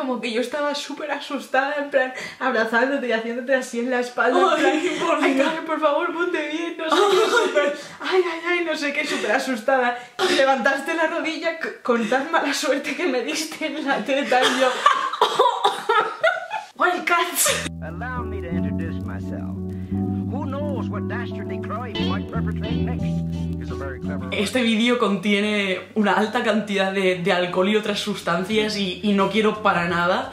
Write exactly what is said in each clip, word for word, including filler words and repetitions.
como que yo estaba súper asustada, en plan, abrazándote y haciéndote así en la espalda, ay, en plan, ay, Aitana, por favor, ponte bien, no sé qué, súper, ay, ay, ay, no sé qué, súper asustada. Y levantaste la rodilla con tan mala suerte que me diste en la teta y yo... Wild Cats. Allow me to introduce myself. Who knows what dastardly crime might perpetrate next? Este vídeo contiene una alta cantidad de, de alcohol y otras sustancias y, y no quiero para nada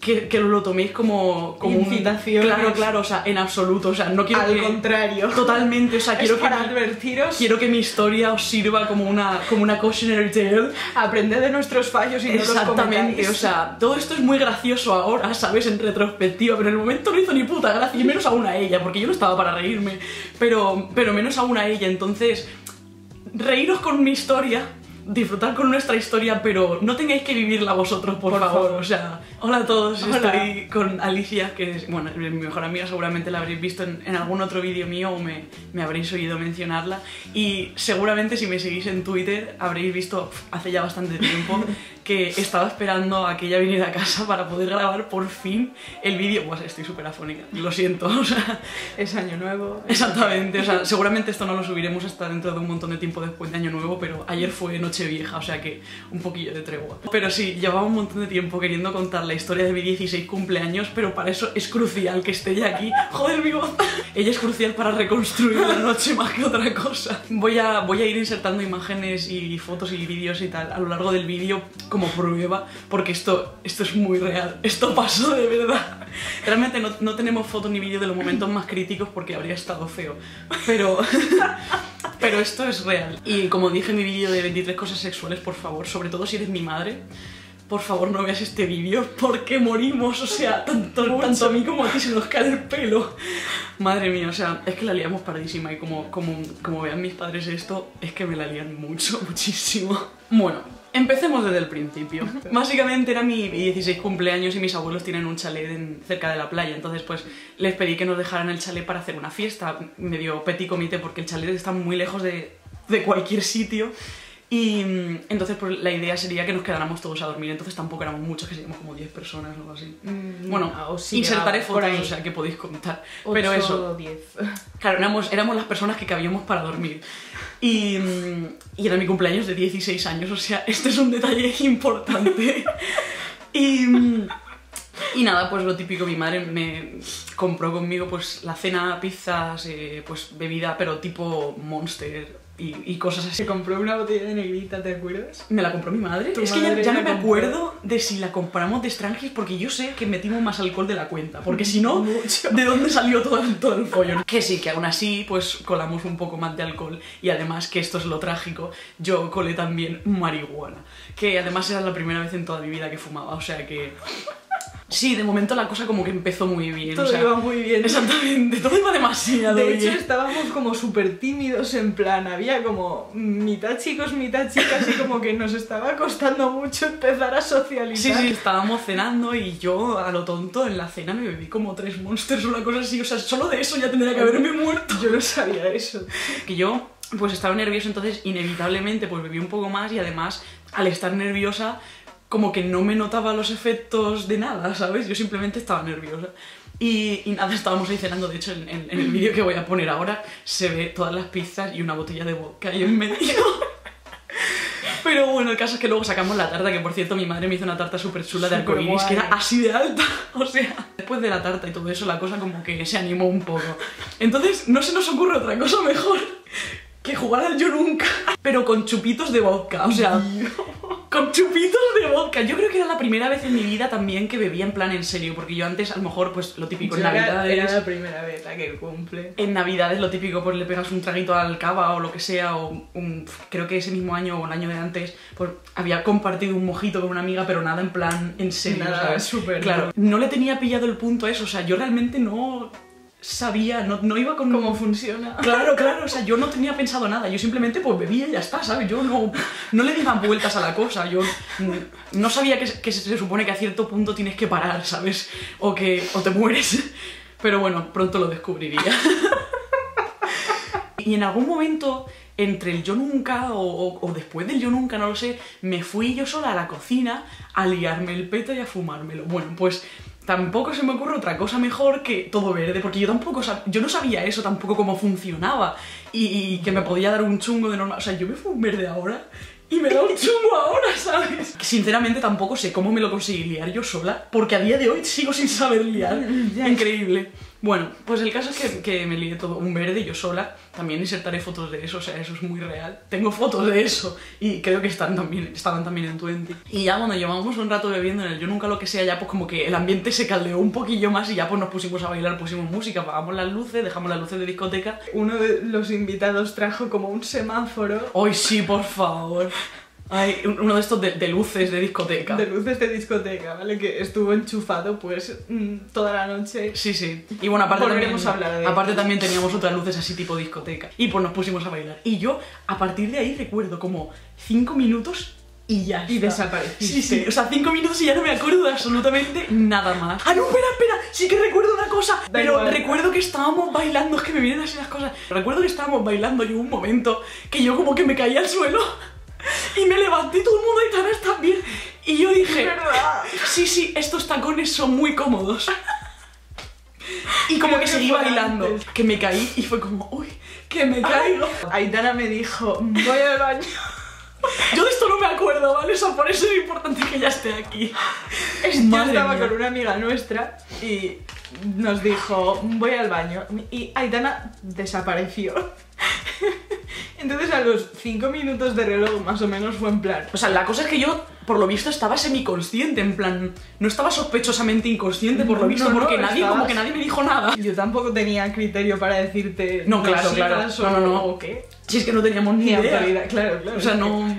que, que lo toméis como, como incitación. Claro, claro, o sea, en absoluto, o sea, no quiero. Al que, contrario. Totalmente, o sea, quiero es que para advertiros. Quiero que mi historia os sirva como una, como una cautionary tale. Aprended de nuestros fallos y no los cometáis. Exactamente, o sea, todo esto es muy gracioso ahora, ¿sabes? En retrospectiva, pero en el momento no hizo ni puta gracia, y menos aún a ella, porque yo no estaba para reírme, pero, pero menos aún a ella, entonces. Reíros con mi historia, disfrutar con nuestra historia, pero no tengáis que vivirla vosotros, por, por favor. favor. O sea, hola a todos, hola. Estoy con Alicia, que es, bueno, es mi mejor amiga, seguramente la habréis visto en, en algún otro vídeo mío o me, me habréis oído mencionarla. Y seguramente si me seguís en Twitter habréis visto hace ya bastante tiempo que estaba esperando a que ella viniera a casa para poder grabar por fin el vídeo. Pues estoy súper afónica, lo siento, o sea... Es año nuevo... Exactamente, o sea, seguramente esto no lo subiremos hasta dentro de un montón de tiempo después de año nuevo, pero ayer fue Nochevieja, o sea que un poquillo de tregua. Pero sí, llevaba un montón de tiempo queriendo contar la historia de mi dieciséis cumpleaños, pero para eso es crucial que esté ya aquí. ¡Joder, mi voz! Ella es crucial para reconstruir la noche más que otra cosa. Voy a, voy a ir insertando imágenes y fotos y vídeos y tal a lo largo del vídeo, como prueba, porque esto, esto es muy real, esto pasó de verdad. Realmente no, no tenemos foto ni vídeo de los momentos más críticos porque habría estado feo, pero... pero esto es real. Y como dije en mi vídeo de veintitrés cosas sexuales, por favor, sobre todo si eres mi madre, por favor no veas este vídeo porque morimos, o sea, tanto, tanto a mí como a ti se nos cae el pelo. Madre mía, o sea, es que la liamos pardísima y como, como, como vean mis padres esto, es que me la lían mucho, muchísimo. Bueno. Empecemos desde el principio. Básicamente era mi dieciséis cumpleaños y mis abuelos tienen un chalet en, cerca de la playa, entonces pues les pedí que nos dejaran el chalet para hacer una fiesta, medio petit comité, porque el chalet está muy lejos de, de cualquier sitio y entonces pues la idea sería que nos quedáramos todos a dormir, entonces tampoco éramos muchos, que seríamos como diez personas o algo así. Mm, bueno, no, sí, insertaré fotos, o sea, que podéis contar. ocho, pero eso, diez. Claro, éramos, éramos las personas que cabíamos para dormir. Y, y era mi cumpleaños de dieciséis años, o sea, este es un detalle importante. Y, y nada, pues lo típico, mi madre me compró conmigo pues la cena, pizzas, eh, pues bebida, pero tipo Monster y, y cosas así. ¿Te compró una botella de negrita, te acuerdas? Me la compró mi madre. Es que ya, ya no me acuerdo de si la compramos de Strangis, porque yo sé que metimos más alcohol de la cuenta, porque si no, mucho. ¿De dónde salió todo, todo el follón? Que sí, que aún así pues colamos un poco más de alcohol y además, que esto es lo trágico, yo colé también marihuana, que además era la primera vez en toda mi vida que fumaba, o sea que... Sí, de momento la cosa como que empezó muy bien. Todo, o sea, iba muy bien. Exactamente, todo iba demasiado bien. De hecho, bien. Estábamos como súper tímidos, en plan, había como mitad chicos, mitad chicas, y como que nos estaba costando mucho empezar a socializar. Sí, sí, estábamos cenando y yo, a lo tonto, en la cena me bebí como tres Monsters o una cosa así, o sea, solo de eso ya tendría que haberme muerto. Yo no sabía eso. Que yo, pues estaba nervioso, entonces inevitablemente pues bebí un poco más y además, al estar nerviosa, como que no me notaba los efectos de nada, ¿sabes? Yo simplemente estaba nerviosa. Y, y nada, estábamos ahí cenando, de hecho en, en, en el vídeo que voy a poner ahora se ve todas las pizzas y una botella de vodka ahí en medio. Pero bueno, el caso es que luego sacamos la tarta, que por cierto mi madre me hizo una tarta súper chula de arcoiris, que era así de alta, o sea... Después de la tarta y todo eso, la cosa como que se animó un poco. Entonces no se nos ocurre otra cosa mejor que jugar al Yo Nunca, pero con chupitos de vodka, o sea... Con chupitos de vodka. Yo creo que era la primera vez en mi vida también que bebía en plan en serio, porque yo antes, a lo mejor, pues lo típico en Navidades... Era la primera vez la que cumple. En Navidades lo típico, pues le pegas un traguito al cava o lo que sea, o un, creo que ese mismo año o el año de antes, pues había compartido un mojito con una amiga, pero nada en plan en serio. Nada, súper. Claro. No le tenía pillado el punto a eso, o sea, yo realmente no... sabía, no, no iba con... ¿Cómo funciona? Claro, claro, o sea, yo no tenía pensado nada, yo simplemente pues bebía y ya está, ¿sabes? Yo no, no le daban vueltas a la cosa, yo no sabía que, que se, se supone que a cierto punto tienes que parar, ¿sabes? O que o te mueres, pero bueno, pronto lo descubriría. Y en algún momento entre el yo nunca o, o, o después del yo nunca, no lo sé, me fui yo sola a la cocina a liarme el peto y a fumármelo. Bueno, pues tampoco se me ocurre otra cosa mejor que todo verde, porque yo tampoco sab... yo no sabía eso tampoco cómo funcionaba y, y que me podía dar un chungo de normal. O sea, yo me fumo un verde ahora y me da un chungo ahora, ¿sabes? Sinceramente tampoco sé cómo me lo conseguí liar yo sola, porque a día de hoy sigo sin saber liar. Increíble. Bueno, pues el caso es que, que me lié todo un verde yo sola. También insertaré fotos de eso, o sea, eso es muy real. Tengo fotos de eso y creo que están también, estaban también en Twenty. Y ya cuando llevamos un rato bebiendo en el yo nunca lo que sea, ya pues como que el ambiente se caldeó un poquillo más y ya pues nos pusimos a bailar, pusimos música, apagamos las luces, dejamos las luces de discoteca. Uno de los invitados trajo como un semáforo. ¡Ay, sí, por favor! Ay, uno de estos de, de luces de discoteca. De luces de discoteca, ¿vale? Que estuvo enchufado pues toda la noche. Sí, sí. Y bueno, aparte también, a hablar de aparte esto. también teníamos otras luces así tipo discoteca. Y pues nos pusimos a bailar. Y yo, a partir de ahí, recuerdo como cinco minutos y ya está. Y desaparecí. Sí, sí. O sea, cinco minutos y ya no me acuerdo de absolutamente nada más. ¡Ah, no! Espera, espera. Sí que recuerdo una cosa. Da pero igual. Recuerdo que estábamos bailando. Es que me vienen así las cosas. Recuerdo que estábamos bailando yo un momento que yo como que me caí al suelo. Y me levanté, todo el mundo, Aitana, ¿estás bien? Y yo dije, ¿verdad? Sí, sí, estos tacones son muy cómodos. Y como que, que seguí bailando, antes. que me caí y fue como, uy, que me caigo. Aitana me dijo, voy al baño. Yo de esto no me acuerdo, ¿vale? Eso, por eso es importante que ya esté aquí. Yo estaba mía. con una amiga nuestra y nos dijo, voy al baño. Y Aitana desapareció. Entonces a los cinco minutos de reloj más o menos fue en plan... O sea, la cosa es que yo, por lo visto, estaba semiconsciente, en plan... No estaba sospechosamente inconsciente, por lo no, visto, no, porque no, nadie, estabas... como que nadie me dijo nada. Yo tampoco tenía criterio para decirte... No, claro, claro. No, no, no. ¿O qué? Si es que no teníamos ni, ni idea. Autoridad. Claro, claro. O sea, no...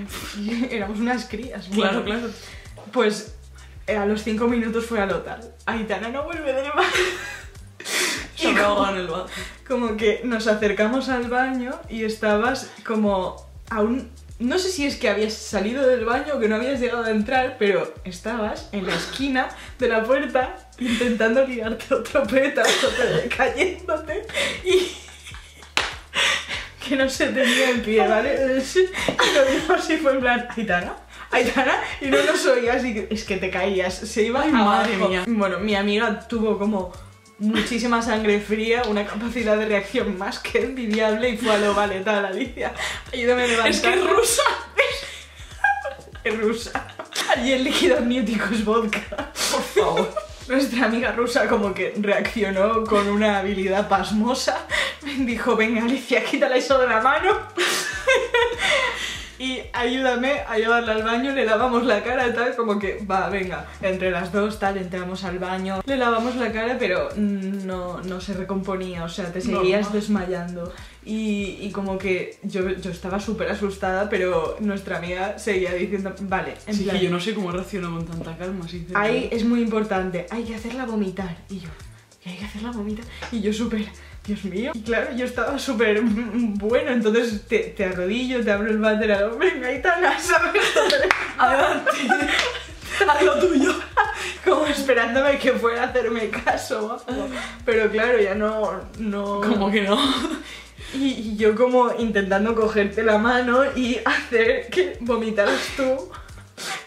Éramos unas crías. Claro, claro. Pues a los cinco minutos fue al hotel. Aitana no vuelve de más. Y como, en el baño. como que nos acercamos al baño y estabas como aún... No sé si es que habías salido del baño o que no habías llegado a entrar, pero estabas en la esquina de la puerta intentando liarte otro peta, cayéndote y... que no se tenía en pie, ¿vale? Y lo mismo así fue en plan, Aitana. Aitana, y no nos oías y es que te caías, se iba Ay, madre mía. Bueno, mi amiga tuvo como... muchísima sangre fría, una capacidad de reacción más que envidiable y fue a lo vale, tal, Alicia, ayúdame a levantar. Es que es rusa. Es rusa. Allí el líquido amniótico es vodka. Por favor. Nuestra amiga rusa como que reaccionó con una habilidad pasmosa. Dijo, venga Alicia, quítale eso de la mano. Y ayúdame a llevarla al baño, le lavamos la cara y tal, como que va, venga, entre las dos tal, entramos al baño, le lavamos la cara, pero no, no se recomponía, o sea, te seguías no, no. desmayando. Y, y como que yo, yo estaba súper asustada, pero nuestra amiga seguía diciendo, vale, en sí, plan... Sí, yo no sé cómo reaccionó con tanta calma, sinceramente. Ahí es muy importante, hay que hacerla vomitar, y yo, ¿y hay que hacerla vomitar? Y yo súper... Dios mío. Y claro, yo estaba súper bueno, entonces te, te arrodillo, te abro el baterador, venga, Aitana, ¿sabes? Adelante, haz lo tuyo. Como esperándome que fuera a hacerme caso, ¿no? Pero claro, ya no... no... ¿Cómo que no? Y, y yo como intentando cogerte la mano y hacer que vomitaras tú.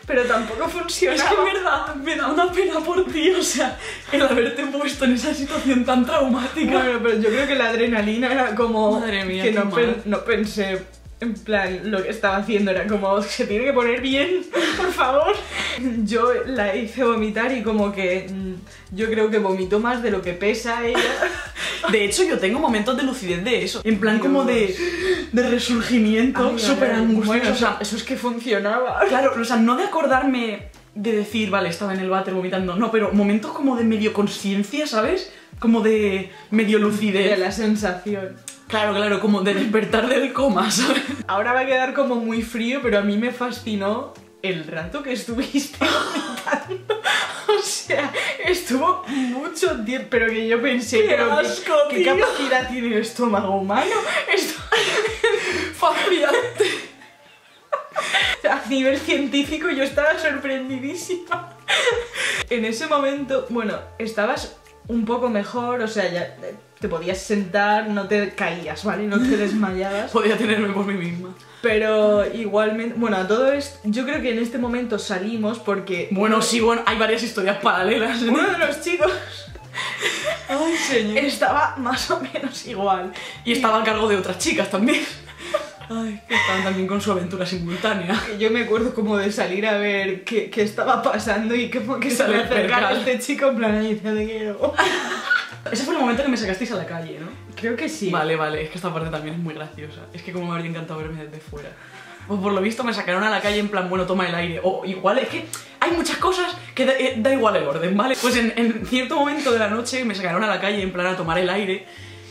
Pero tampoco funciona. Es que en verdad me da una pena por ti, o sea, el haberte puesto en esa situación tan traumática. Bueno, pero yo creo que la adrenalina era como... Madre mía, que no, pen no pensé, en plan, lo que estaba haciendo era como, se tiene que poner bien, por favor. Yo la hice vomitar y como que yo creo que vomitó más de lo que pesa ella. De hecho, yo tengo momentos de lucidez de eso. En plan, Dios. como de, de resurgimiento, súper angustioso. Bueno, o sea, eso es que funcionaba. Claro, o sea, no de acordarme de decir, vale, estaba en el váter vomitando. No, pero momentos como de medio conciencia, ¿sabes? Como de medio lucidez. De la sensación. Claro, claro, como de despertar del coma, ¿sabes? Ahora va a quedar como muy frío, pero a mí me fascinó el rato que estuviste vomitando. O sea, estuvo mucho tiempo, pero que yo pensé, qué pero asco, que, ¿qué capacidad tiene el estómago humano? Esto fascinante. A nivel científico yo estaba sorprendidísima. En ese momento, bueno, estabas un poco mejor, o sea, ya te podías sentar, no te caías, ¿vale? No te desmayabas. Podía tenerme por mí misma. Pero igualmente, bueno, a todo esto, yo creo que en este momento salimos porque... Bueno, sí, bueno, hay varias historias paralelas. Uno de los chicos... Ay, señor. Estaba más o menos igual. Y estaba a cargo de otras chicas también. Ay, que estaban también con su aventura simultánea. Yo me acuerdo como de salir a ver qué, qué estaba pasando y cómo que se me acercaba a este chico en plan, ahí te quiero. Ese fue el momento que me sacasteis a la calle, ¿no? Creo que sí. Vale, vale, es que esta parte también es muy graciosa. Es que como me habría encantado verme desde fuera. Pues por lo visto me sacaron a la calle en plan, bueno, toma el aire. O igual, es que hay muchas cosas que da, eh, da igual el orden, ¿vale? Pues en, en cierto momento de la noche me sacaron a la calle en plan a tomar el aire.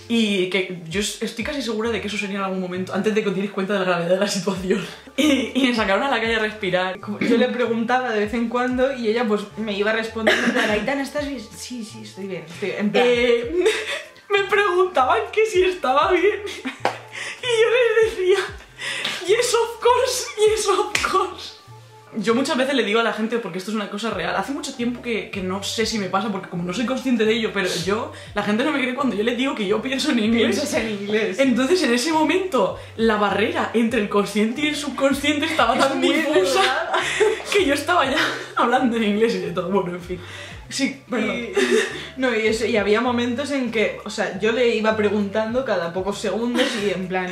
Y que yo estoy casi segura de que eso sería en algún momento, antes de que os dierais cuenta de la gravedad de la situación. Y, y me sacaron a la calle a respirar. Yo le preguntaba de vez en cuando y ella pues me iba respondiendo en plan, Aitana, ¿estás bien? Sí, sí, estoy bien, estoy bien. En plan... Eh, me preguntaban que si estaba bien. Y yo les decía, yes of course, yes of course. Yo muchas veces le digo a la gente, porque esto es una cosa real, hace mucho tiempo que, que no sé si me pasa, porque como no soy consciente de ello, pero yo, la gente no me cree cuando yo les digo que yo pienso en inglés. Piensas en inglés. Entonces en ese momento, la barrera entre el consciente y el subconsciente estaba tan difusa que yo estaba ya hablando en inglés y de todo, bueno, en fin. Sí, perdón. Y, no, y, eso, y había momentos en que, o sea, yo le iba preguntando cada pocos segundos y en plan...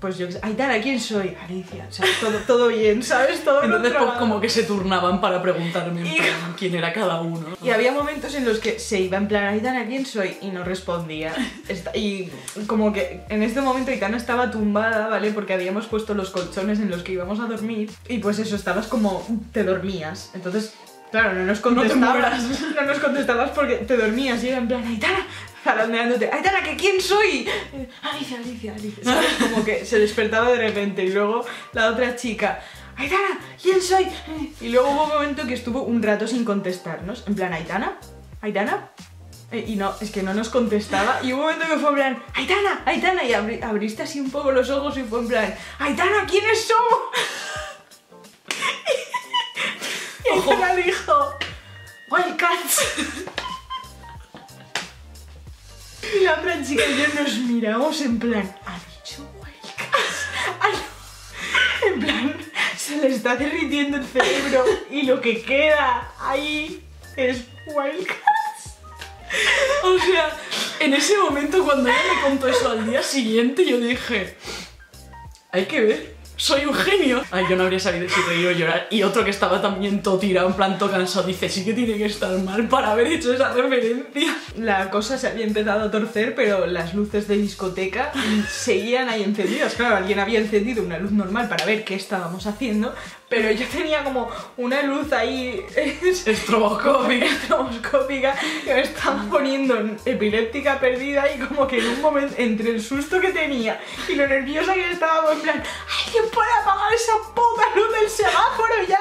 Pues yo, Aitana, ¿quién soy? Alicia, o sea, todo, todo bien, ¿sabes? Todo. Entonces pues, como que se turnaban para preguntarme en plan, quién era cada uno. Y había momentos en los que se iba en plan, Aitana, ¿quién soy? Y no respondía. Y como que en este momento Aitana estaba tumbada, ¿vale? Porque habíamos puesto los colchones en los que íbamos a dormir. Y pues eso, estabas como, te dormías. Entonces, claro, no nos contestabas. No, te no nos contestabas porque te dormías y era en plan, Aitana... zarandeándote, Aitana, ¿que quién soy? Alicia, Alicia, Alicia, ¿sabes? Como que se despertaba de repente y luego la otra chica, Aitana, ¿quién soy? Y luego hubo un momento que estuvo un rato sin contestarnos, en plan, Aitana, Aitana, y no, es que no nos contestaba y hubo un momento que fue en plan, Aitana, Aitana, y abri abriste así un poco los ojos y fue en plan, Aitana, ¿quiénes somos? Y Aitana dijo, Wild Cats. Y la otra chica y yo nos miramos en plan, ¿ha dicho Wild Cats? En plan, se le está derritiendo el cerebro y lo que queda ahí es Wild Cats. O sea, en ese momento cuando ella me contó eso al día siguiente yo dije, hay que ver, soy un genio. Ay, yo no habría sabido si reír o llorar. Y otro que estaba también todo tirado, en plan todo cansado, dice, sí que tiene que estar mal para haber hecho esa referencia. La cosa se había empezado a torcer, pero las luces de discoteca seguían ahí encendidas. Claro, alguien había encendido una luz normal para ver qué estábamos haciendo, pero yo tenía como una luz ahí... estroboscópica. Estroboscópica, que me estaba poniendo epiléptica perdida y como que en un momento, entre el susto que tenía y lo nerviosa que estaba, en plan, ¡ay, puede apagar esa puta luz del semáforo ya!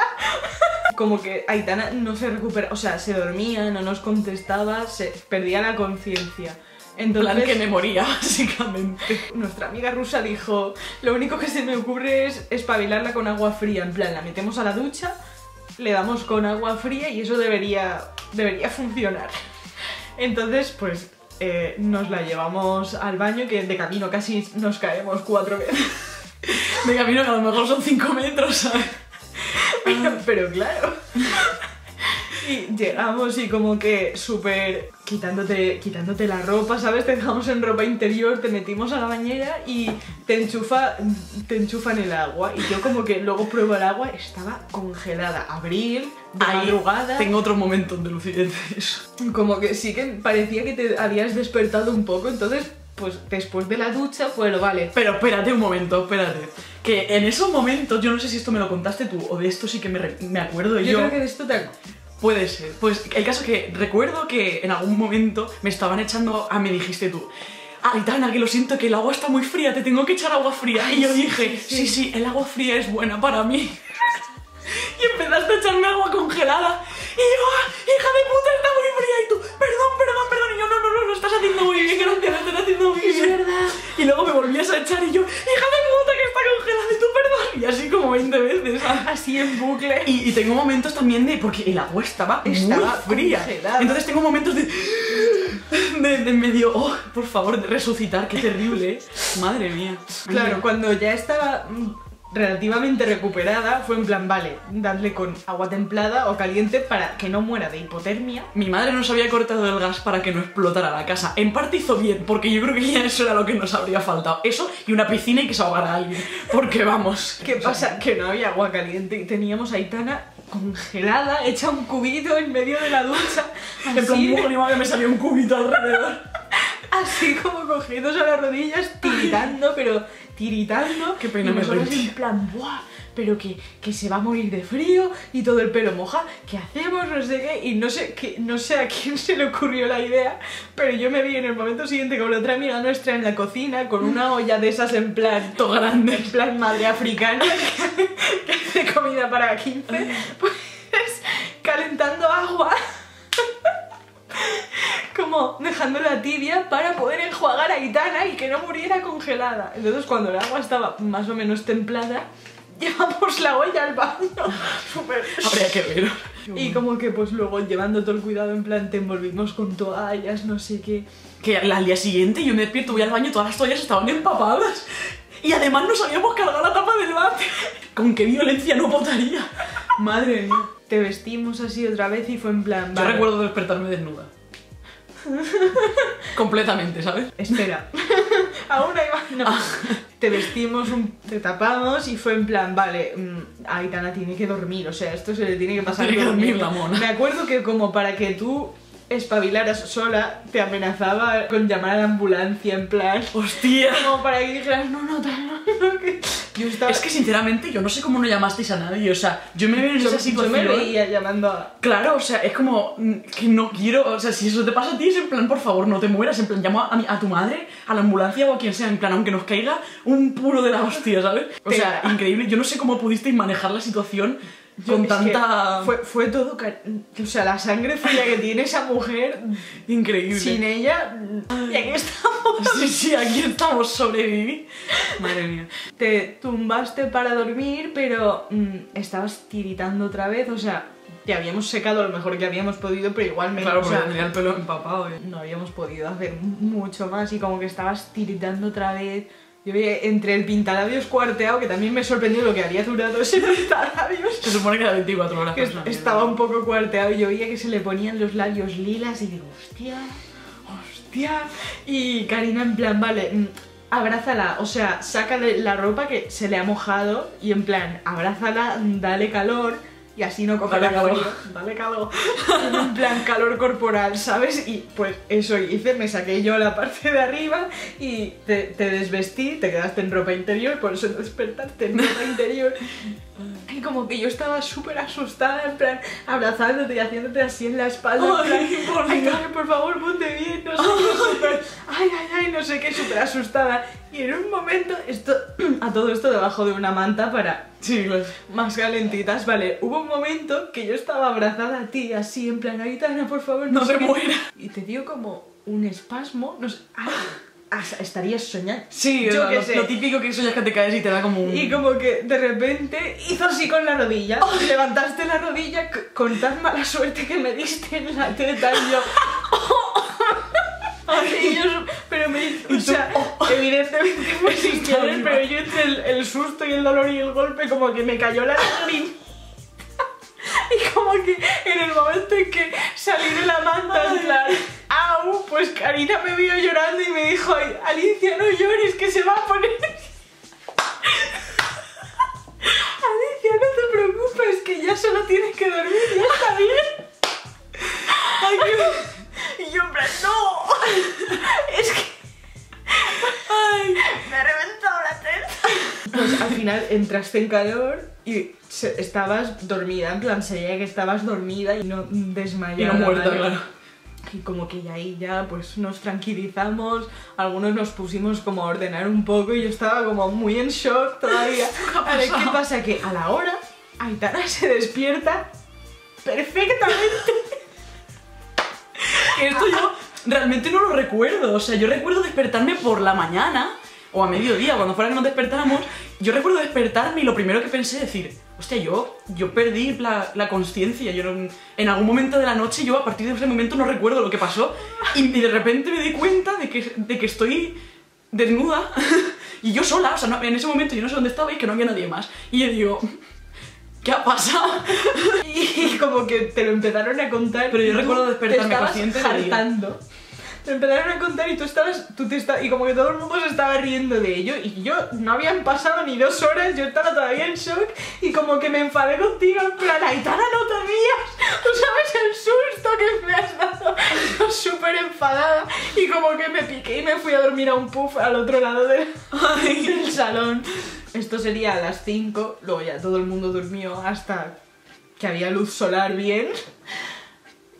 Como que Aitana no se recupera, o sea, se dormía, no nos contestaba, se perdía la conciencia. Entonces, plan que me moría, básicamente. Nuestra amiga rusa dijo, lo único que se me ocurre es espabilarla con agua fría, en plan, la metemos a la ducha, le damos con agua fría y eso debería, debería funcionar. Entonces, pues, eh, nos la llevamos al baño, que de camino casi nos caemos cuatro veces. De camino que a lo mejor son cinco metros, ¿sabes? Pero, pero claro. Y llegamos y como que súper quitándote, quitándote la ropa, ¿sabes? Te dejamos en ropa interior, te metimos a la bañera y te enchufa, te enchufan el agua. Y yo como que luego pruebo el agua, estaba congelada. Abril, de ahí, madrugada... Tengo otro momento de lucidez. Como que sí que parecía que te habías despertado un poco, entonces... Pues después de la ducha, bueno, vale. Pero espérate un momento, espérate. Que en esos momentos, yo no sé si esto me lo contaste tú o de esto sí que me, me acuerdo yo. Yo creo que de esto te... Puede ser. Pues el caso es que recuerdo que en algún momento me estaban echando... Ah, me dijiste tú, Aitana, que lo siento, que el agua está muy fría, te tengo que echar agua fría. Ay, y yo sí, dije, sí, sí, sí, el agua fría es buena para mí. Y empezaste a echarme agua congelada. Y yo, ¡ah, hija de puta, está muy fría! Y tú, perdón, perdón, perdón. Y yo, no, no, no, lo estás haciendo muy bien, gracias, lo estás haciendo muy bien. Es verdad. Y luego me volvías a echar y yo, ¡hija de puta, que está congelada! Y tú, perdón. Y así como veinte veces. así en bucle. Y, y tengo momentos también de... porque el agua estaba, estaba fría. Congelada. Entonces tengo momentos de... De, de medio, oh, por favor, de resucitar, qué terrible, madre mía. Claro, cuando ya estaba relativamente recuperada, fue en plan, vale, dadle con agua templada o caliente para que no muera de hipotermia. Mi madre nos había cortado el gas para que no explotara la casa. En parte hizo bien, porque yo creo que ya eso era lo que nos habría faltado. Eso y una piscina y que se ahogara alguien. Porque vamos. ¿Qué pasa? Que no había agua caliente y teníamos a Aitana congelada, hecha un cubito en medio de la ducha. Así en plan, mujer, de... que me salió un cubito alrededor. Así como cogidos a las rodillas, tiritando, pero tiritando. Qué pena, y me nosotros en plan, ¡buah! Pero que, que se va a morir de frío y todo el pelo moja, ¿qué hacemos? No sé qué, y no sé, que, no sé a quién se le ocurrió la idea, pero yo me vi en el momento siguiente con la otra amiga nuestra en la cocina con una olla de esas en plan todo grande, en plan madre africana que, que hace comida para quince, pues calentando agua como dejándola tibia para poder enjuagar a Aitana y que no muriera congelada. Entonces cuando el agua estaba más o menos templada, llevamos la olla al baño. Super. Habría que ver. Y como que pues luego llevando todo el cuidado, en plan te envolvimos con toallas, no sé qué. Que al día siguiente yo me despierto, voy al baño, todas las toallas estaban empapadas. Y además nos habíamos cargado la tapa del váter. ¿Con qué violencia no votaría? Madre mía. Te vestimos así otra vez y fue en plan... Vale. Yo recuerdo despertarme desnuda. Completamente, ¿sabes? Espera. Aún hay más. No. Ah. Te vestimos, un... te tapamos y fue en plan, vale, Aitana tiene que dormir, o sea, esto se le tiene que pasar. Tiene que dormir la mona. Me acuerdo que como para que tú espabilaras sola, te amenazaba con llamar a la ambulancia, en plan... ¡Hostia! Como para que dijeras, no, no, no, no, que... Yo estaba... Es que sinceramente yo no sé cómo no llamasteis a nadie, o sea, yo me veía en esa situación. Yo me veía llamando a... Claro, o sea, es como que no quiero, o sea, si eso te pasa a ti es en plan, por favor, no te mueras, en plan, llama a, mi, a tu madre, a la ambulancia o a quien sea, en plan, aunque nos caiga un puro de la hostia, ¿sabes? O sea, increíble, yo no sé cómo pudisteis manejar la situación. Yo, con tanta... Fue, fue todo... O sea, la sangre fría que tiene esa mujer... Increíble. Sin ella... Y aquí estamos. Sí, sí, aquí estamos, sobreviví. Madre mía. Te tumbaste para dormir, pero mmm, estabas tiritando otra vez, o sea... Te habíamos secado lo mejor que habíamos podido, pero igualmente... Claro, porque o sea, tenía el pelo empapado, ¿eh? No habíamos podido hacer mucho más y como que estabas tiritando otra vez... Yo veía entre el pintalabios cuarteado, que también me sorprendió lo que había durado ese pintalabios. Se supone que era veinticuatro horas. Que estaba un poco cuarteado y yo veía que se le ponían los labios lilas y digo, hostia, hostia. Y Karina en plan, vale, abrázala, o sea, sácale la ropa que se le ha mojado y en plan, abrázala, dale calor. Y así no coge la calor, dale calor, en plan calor corporal, ¿sabes? Y pues eso hice, me saqué yo la parte de arriba y te, te desvestí, te quedaste en ropa interior, por eso despertaste en ropa interior. Y como que yo estaba súper asustada, en plan, abrazándote y haciéndote así en la espalda, oh, en plan, por, ay, dame, por favor, ponte bien, no sé oh, qué, ay, ay, ay, no sé qué, súper asustada. Y en un momento, esto, a todo esto debajo de una manta para... Sí, claro. Más calentitas, vale. Hubo un momento que yo estaba abrazada a ti, así, en plan, Aitana, por favor, no, no se muera. Y te dio como un espasmo, no sé... Ay, estarías soñando. Sí, yo que lo, sé. Lo típico que soñas que te caes y te da como un... Y como que de repente hizo así con la rodilla. Oh. Levantaste la rodilla con tan mala suerte que me diste en la teta y yo... Y yo, pero me hizo, o sea, oh. Evidentemente fue sin querer, pero yo entre el, el susto y el dolor y el golpe como que me cayó la lágrima. Y como que en el momento en que salí de la manta, en plan, au, pues Karina me vio llorando y me dijo, Alicia, no llores, que se va a poner... Alicia, no te preocupes, que ya solo tienes que dormir, ya está bien. Ay, qué... Y yo en plan, no, es que ay, me ha reventado la testa. Pues al final entraste en calor y se, estabas dormida, en plan se veía que estabas dormida y no desmayada. Y no muerta, claro. Y como que ya ahí ya pues nos tranquilizamos, algunos nos pusimos como a ordenar un poco y yo estaba como muy en shock todavía. A ver, ¿qué pasa? Que a la hora Aitana se despierta perfectamente. Que esto yo realmente no lo recuerdo, o sea, yo recuerdo despertarme por la mañana o a mediodía, cuando fuera que nos despertáramos, yo recuerdo despertarme y lo primero que pensé decir, Hostia, yo, yo perdí la, la conciencia, yo no, en algún momento de la noche, yo a partir de ese momento no recuerdo lo que pasó y de repente me di cuenta de que, de que estoy desnuda y yo sola, o sea, no, en ese momento yo no sé dónde estaba y que no había nadie más. Y yo digo, ¿qué ha pasado? Y como que te lo empezaron a contar. Pero yo recuerdo despertarme consciente de ello. Te empezaron a contar y tú estabas, tú te estabas, y como que todo el mundo se estaba riendo de ello y yo, no habían pasado ni dos horas, yo estaba todavía en shock y como que me enfadé contigo, en plan, Aitana, no te rías, ¿tú sabes el susto que me has dado? Yo súper enfadada y como que me piqué y me fui a dormir a un puff al otro lado del, Ay. del salón. Esto sería a las cinco, luego ya todo el mundo durmió hasta que había luz solar bien.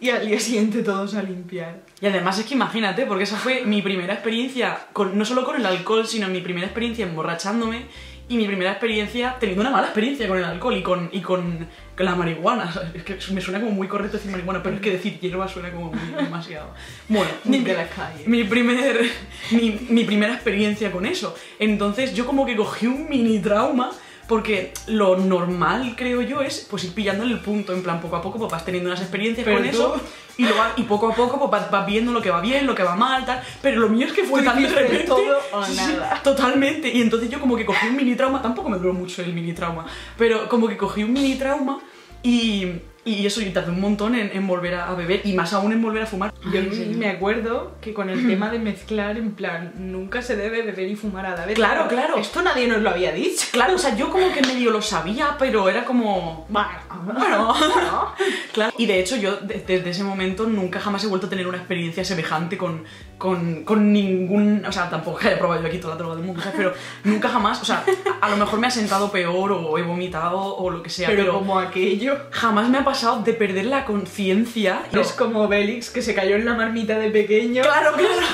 Y al día siguiente todos a limpiar. Y además es que imagínate, porque esa fue mi primera experiencia, con, no solo con el alcohol, sino mi primera experiencia emborrachándome y mi primera experiencia teniendo una mala experiencia con el alcohol y con, y con, con la marihuana. ¿Sabes? Es que me suena como muy correcto decir marihuana, pero es que decir hierba suena como muy, demasiado. Bueno, mi, de la calle. Mi, primer, mi, mi primera experiencia con eso. Entonces yo como que cogí un mini trauma. Porque lo normal, creo yo, es pues ir pillándole el punto, en plan, poco a poco pues vas teniendo unas experiencias pero con eso y, lo va, y poco a poco pues vas, vas viendo lo que va bien, lo que va mal, tal. Pero lo mío es que fue tan de repente, todo o nada. Totalmente. Y entonces yo como que cogí un mini trauma, tampoco me duró mucho el mini trauma, pero como que cogí un mini trauma y, y eso, y tardé un montón en, en volver a beber y más aún en volver a fumar. Yo Ay, sí. me acuerdo que con el tema de mezclar, en plan, nunca se debe beber y fumar a la vez. Claro, claro. Esto nadie nos lo había dicho. Claro, o sea, yo como que medio lo sabía, pero era como... Bueno, bueno. bueno. Claro. Y de hecho yo desde ese momento nunca jamás he vuelto a tener una experiencia semejante con, con, con ningún... O sea, tampoco he probado yo aquí toda la droga del mundo, ¿sabes? Pero nunca jamás, o sea, a, a lo mejor me ha sentado peor o he vomitado o lo que sea. Pero, pero como aquello... Jamás me ha pasado pasado de perder la conciencia. Es como Bélix que se cayó en la marmita de pequeño. Claro, claro.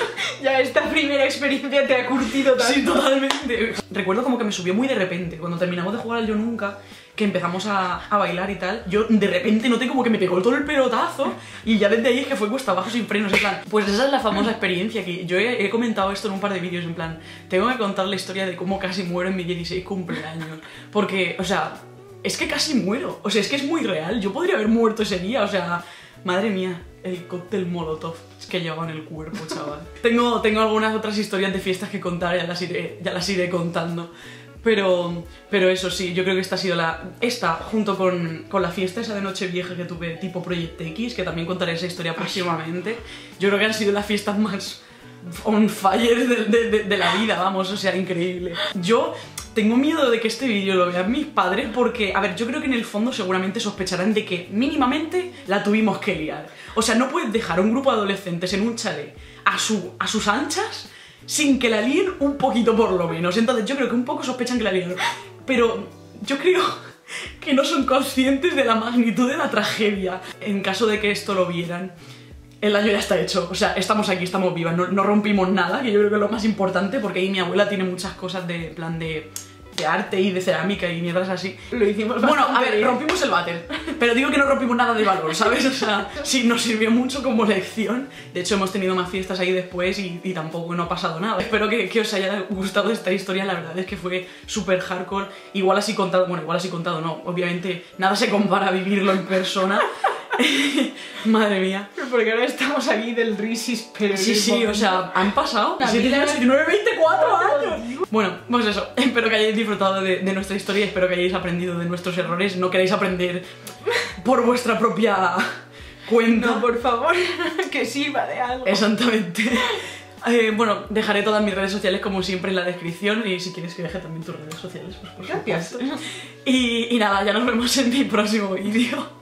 Ya esta primera experiencia te ha curtido tanto. Sí, totalmente. Recuerdo como que me subió muy de repente. Cuando terminamos de jugar al Yo Nunca, que empezamos a, a bailar y tal, yo de repente noté como que me pegó todo el pelotazo y ya desde ahí es que fue cuesta abajo sin frenos, en plan. Pues esa es la famosa experiencia que yo he, he comentado esto en un par de vídeos, en plan, tengo que contar la historia de cómo casi muero en mi dieciséis cumpleaños. Porque, o sea... Es que casi muero, o sea, es que es muy real, yo podría haber muerto ese día, o sea, madre mía, el cóctel molotov es que llevaba en el cuerpo, chaval. tengo, tengo algunas otras historias de fiestas que contar, ya las iré, ya las iré contando, pero, pero eso sí, yo creo que esta ha sido la... Esta, junto con, con la fiesta esa de Nochevieja que tuve tipo Project X, que también contaré esa historia próximamente, yo creo que han sido las fiestas más on fire de, de, de, de la vida, vamos, o sea, increíble. Yo... Tengo miedo de que este vídeo lo vean mis padres porque, a ver, yo creo que en el fondo seguramente sospecharán de que mínimamente la tuvimos que liar. O sea, no puedes dejar a un grupo de adolescentes en un chalet a, su, a sus anchas sin que la líen un poquito por lo menos. Entonces yo creo que un poco sospechan que la liaron. Pero yo creo que no son conscientes de la magnitud de la tragedia. En caso de que esto lo vieran, el daño ya está hecho. O sea, estamos aquí, estamos vivas, no, no rompimos nada, que yo creo que es lo más importante porque ahí mi abuela tiene muchas cosas de plan de... de arte y de cerámica y mierdas así. Lo hicimos Bueno, a ver, bien. rompimos el váter, pero digo que no rompimos nada de valor, ¿sabes? O sea, sí, nos sirvió mucho como lección. De hecho, hemos tenido más fiestas ahí después y, y tampoco no ha pasado nada. Espero que, que os haya gustado esta historia, la verdad es que fue súper hardcore. Igual así contado, bueno, igual así contado no, obviamente nada se compara a vivirlo en persona. Madre mía. Porque ahora estamos aquí del Risis, pero... Sí, sí, o sea, han pasado diecisiete, diecinueve, veinticuatro años. Bueno, pues eso, espero que hayáis disfrutado de, de nuestra historia, espero que hayáis aprendido de nuestros errores. No queráis aprender por vuestra propia cuenta. No, por favor, que sirva de algo. Exactamente. Eh, bueno, dejaré todas mis redes sociales como siempre en la descripción y si quieres que deje también tus redes sociales, pues por supuesto. Gracias. Y, y nada, ya nos vemos en mi próximo vídeo.